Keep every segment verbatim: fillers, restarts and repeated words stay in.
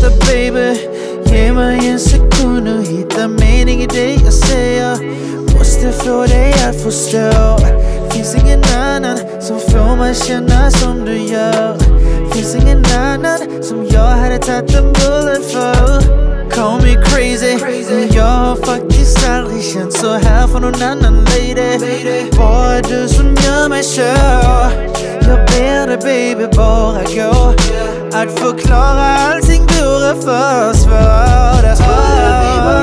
the baby. Yeah, my insecure hita meaning day I say what's the flow they are for still. Kissing and nana, some flow my shana, some do yo. Kissing and nana, some yo had a tatum bullet flow. Call me crazy, crazy. Yo fuck this salvation, so half on nana lady. Boy, do some yo my show. Jag ber dig baby bara gå. Att förklara allting vore för svårt. Att svåra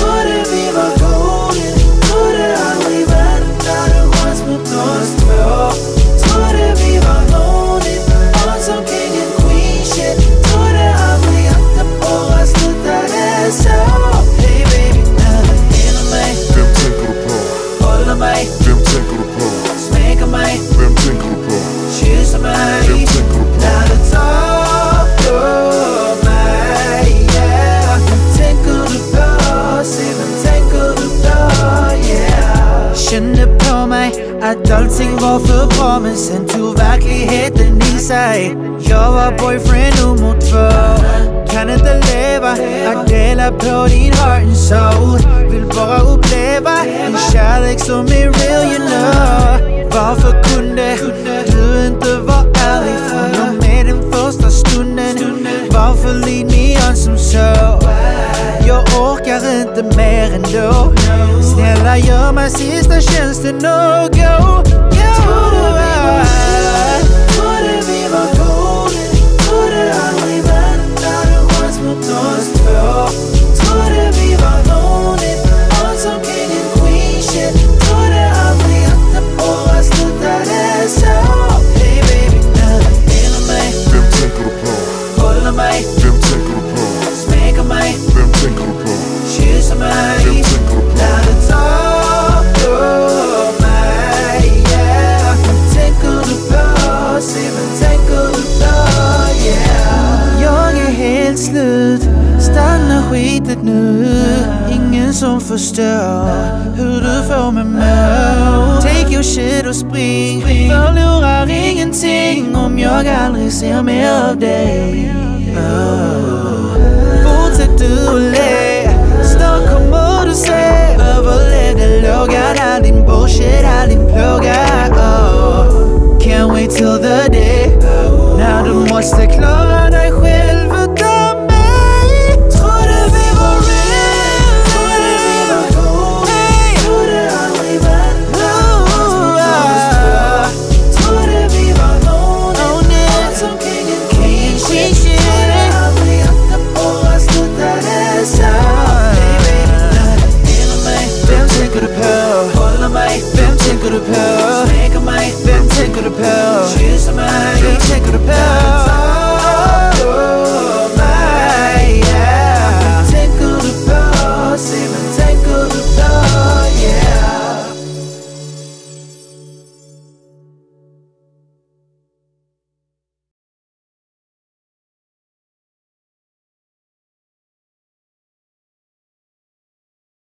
Borde vi vara golden. Borde aldrig vänta. Du var mot oss två. Borde vi vara golden. All som king and queen shit. Borde aldrig att det bara slutade så. Hey baby, när du hinner mig. Vem tänker du på? Håller mig. Vem tänker du på? Smäcker mig. Vem tänker du på? Kyssa mig. Vem tänker du på? När du tar på mig, yeah. Vem tänker du på? Se vem tänker du på, yeah. Känner på mig att allting var för bra, men sen tog verkligheten i sig. Jag var boyfriend och mot två. Kan inte leva att dela på din heart and soul. Vill bara uppleva en kärlek som är real, you know. Varför kunde du inte vara ärlig från och med den första stunden? Varför lid ni an som så? Jag orkar inte mer ändå. Snälla gör mig sista tjänsten och gå. Borde vi vara golden. Borde aldrig vänta. Du var mot oss två. Borde vi vara golden. All som king and queen shit. Borde aldrig att det bara slutade så. Hey baby, när du hinner mig. Vem tänker du på? Håller mig. Vem tänker du på? Smäcker mig. Vem tänker du på? Kysser mig. Vem tänker du på? När du tar på mig, yeah. Vem tänker du på? Se vem tänker du på, yeah. Jag är helt slut. Stanna skitet nu. Ingen som förstår hur du får med mig. Take your shit och spring. Förlorar ingenting om jag aldrig ser mer av dig. Fortsätt du och le. Snart kommer du se. Överlevde lågar. All din bullshit, all din plågar. Can't wait till the day. När du måste klara dig själv utan mig. Trodde vi var real. Trodde vi var gold. Trodde aldrig vänta. Trodde vi var gold. Allt som king and queen shit. Trodde aldrig att det bara slutade så. Hey baby, när du hinner mig. Vem tänker du på? Håller mig. Vem tänker du på? Vem tänker du på? Vem tänker du på?